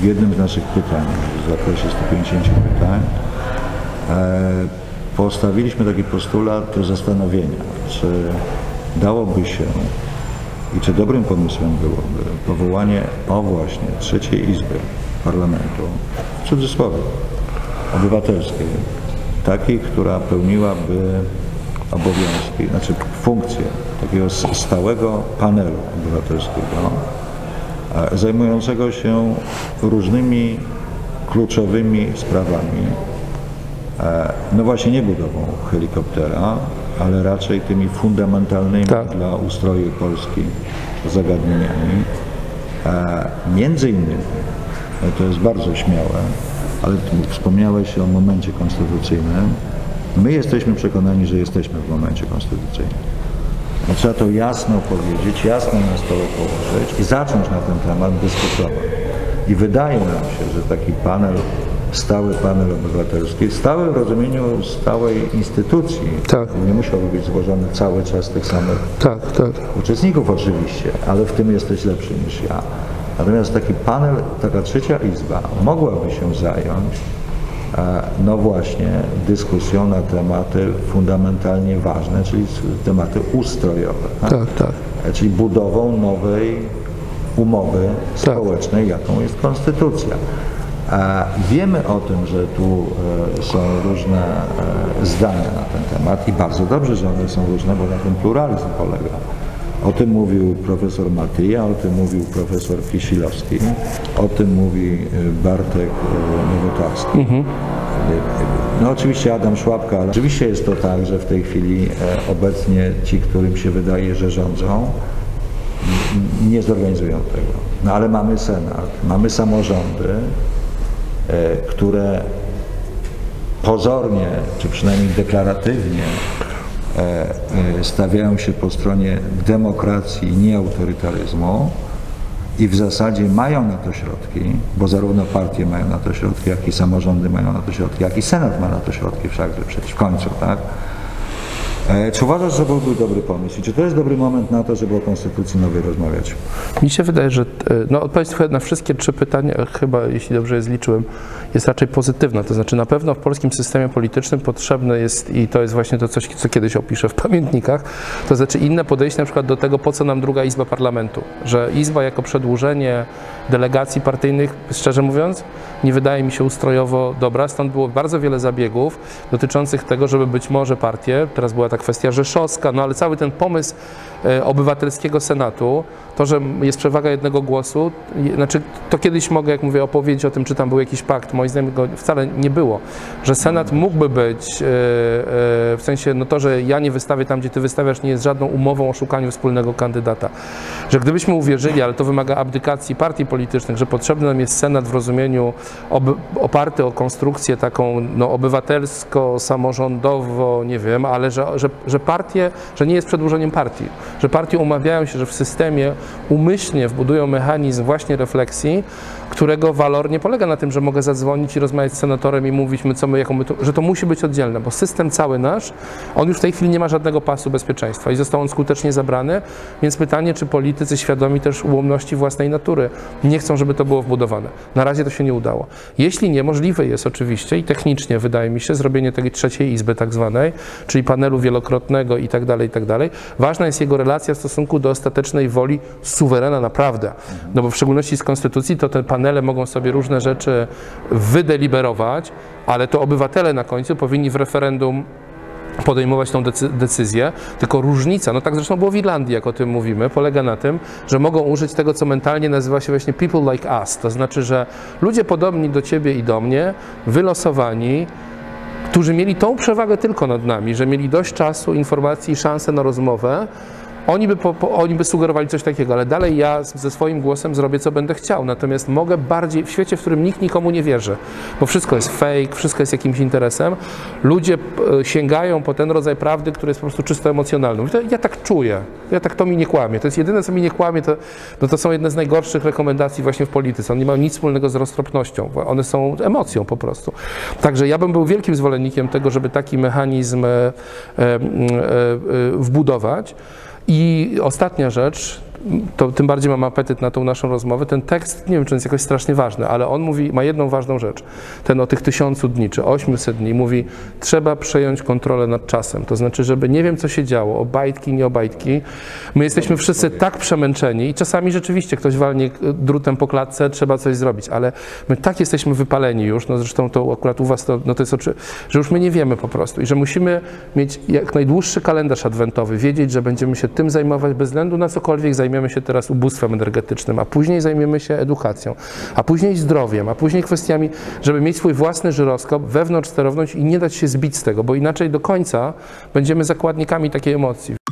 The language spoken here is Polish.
w jednym z naszych pytań, w zakresie 150 pytań, postawiliśmy taki postulat do zastanowienia, czy dałoby się i czy dobrym pomysłem byłoby powołanie właśnie trzeciej izby parlamentu, w cudzysłowie, obywatelskiej, takiej, która pełniłaby obowiązki, znaczy funkcję takiego stałego panelu obywatelskiego, zajmującego się różnymi kluczowymi sprawami, no właśnie nie budową helikoptera, ale raczej tymi fundamentalnymi dla ustroju Polski zagadnieniami. Między innymi, to jest bardzo śmiałe, ale wspomniałeś o momencie konstytucyjnym. My jesteśmy przekonani, że jesteśmy w momencie konstytucyjnym. No, trzeba to jasno powiedzieć, jasno na stole położyć i zacząć na ten temat dyskutować. I wydaje nam się, że taki panel, stały panel obywatelski, stały w rozumieniu stałej instytucji, nie musiałby być złożony cały czas tych samych uczestników oczywiście, ale w tym jesteś lepszy niż ja. Natomiast taki panel, taka trzecia izba mogłaby się zająć no właśnie dyskusją na tematy fundamentalnie ważne, czyli tematy ustrojowe, czyli budową nowej umowy społecznej, jaką jest konstytucja. Wiemy o tym, że tu są różne zdania na ten temat i bardzo dobrze, że one są różne, bo na tym pluralizm polega. O tym mówił profesor Matyja, o tym mówił profesor Kisilowski, o tym mówi Bartek Młotarski. No oczywiście Adam Szłapka, ale oczywiście jest to tak, że w tej chwili obecnie ci, którym się wydaje, że rządzą, nie zorganizują tego. No ale mamy Senat, mamy samorządy, które pozornie, czy przynajmniej deklaratywnie stawiają się po stronie demokracji, nie autorytaryzmu i w zasadzie mają na to środki, bo zarówno partie mają na to środki, jak i samorządy mają na to środki, jak i Senat ma na to środki wszakże przecież w końcu, tak? Czy uważasz, że byłby dobry pomysł i czy to jest dobry moment na to, żeby o konstytucji nowej rozmawiać? Mi się wydaje, że no, odpowiedź na wszystkie trzy pytania, chyba jeśli dobrze je zliczyłem, jest raczej pozytywna. To znaczy na pewno w polskim systemie politycznym potrzebne jest, i to jest właśnie to coś, co kiedyś opiszę w pamiętnikach, to znaczy inne podejście na przykład do tego, po co nam druga izba parlamentu. Że izba jako przedłużenie delegacji partyjnych, szczerze mówiąc, nie wydaje mi się ustrojowo dobra. Stąd było bardzo wiele zabiegów dotyczących tego, żeby być może partie, teraz była ta kwestia rzeszowska, no ale cały ten pomysł obywatelskiego Senatu, to, że jest przewaga jednego głosu, znaczy to kiedyś mogę, jak mówię, opowiedzieć o tym, czy tam był jakiś pakt, moim zdaniem go wcale nie było, że Senat mógłby być, w sensie, no to, że ja nie wystawię tam, gdzie ty wystawiasz, nie jest żadną umową o szukaniu wspólnego kandydata. Że gdybyśmy uwierzyli, ale to wymaga abdykacji partii politycznych, że potrzebny nam jest Senat w rozumieniu oparty o konstrukcję taką, no, obywatelsko-samorządowo, nie wiem, ale że partie, że nie jest przedłużeniem partii, że partie umawiają się, że w systemie umyślnie wbudują mechanizm właśnie refleksji, którego walor nie polega na tym, że mogę zadzwonić i rozmawiać z senatorem i mówić, że to musi być oddzielne, bo system cały nasz, on już w tej chwili nie ma żadnego pasu bezpieczeństwa i został on skutecznie zabrany, więc pytanie, czy politycy świadomi też ułomności własnej natury nie chcą, żeby to było wbudowane. Na razie to się nie udało. Jeśli nie, możliwe jest oczywiście i technicznie, wydaje mi się, zrobienie tej trzeciej izby tak zwanej, czyli panelu wielokrotnego i tak dalej, i tak dalej. Ważna jest jego relacja w stosunku do ostatecznej woli suwerena naprawdę, no bo w szczególności z konstytucji to te panele mogą sobie różne rzeczy wydeliberować, ale to obywatele na końcu powinni w referendum podejmować tą decyzję, tylko różnica, no tak zresztą było w Irlandii, jak o tym mówimy, polega na tym, że mogą użyć tego, co mentalnie nazywa się właśnie people like us, to znaczy, że ludzie podobni do ciebie i do mnie, wylosowani, którzy mieli tą przewagę tylko nad nami, że mieli dość czasu, informacji i szansę na rozmowę, oni by sugerowali coś takiego, ale dalej ja ze swoim głosem zrobię, co będę chciał. Natomiast mogę bardziej, w świecie, w którym nikt nikomu nie wierzy, bo wszystko jest fake, wszystko jest jakimś interesem, ludzie sięgają po ten rodzaj prawdy, który jest po prostu czysto emocjonalny. Ja tak czuję, to mi nie kłamie. To jest jedyne, co mi nie kłamie, to są jedne z najgorszych rekomendacji właśnie w polityce. One nie mają nic wspólnego z roztropnością, one są emocją po prostu. Także ja bym był wielkim zwolennikiem tego, żeby taki mechanizm wbudować. I ostatnia rzecz, to tym bardziej mam apetyt na tą naszą rozmowę. Ten tekst, nie wiem, czy on jest jakoś strasznie ważny, ale on mówi, ma jedną ważną rzecz. Ten o tych 1000 dni, czy 800 dni mówi, trzeba przejąć kontrolę nad czasem. To znaczy, żeby nie wiem, co się działo, obajtki, nie obajtki. My jesteśmy wszyscy tak przemęczeni i czasami rzeczywiście ktoś walnie drutem po klatce, trzeba coś zrobić, ale my tak jesteśmy wypaleni już, no zresztą to akurat u was to, no to jest oczy, że już my nie wiemy po prostu i że musimy mieć jak najdłuższy kalendarz adwentowy, wiedzieć, że będziemy się tym zajmować bez względu na cokolwiek zajmiemy się teraz ubóstwem energetycznym, a później zajmiemy się edukacją, a później zdrowiem, a później kwestiami, żeby mieć swój własny żyroskop, wewnątrz sterowność i nie dać się zbić z tego, bo inaczej do końca będziemy zakładnikami takiej emocji.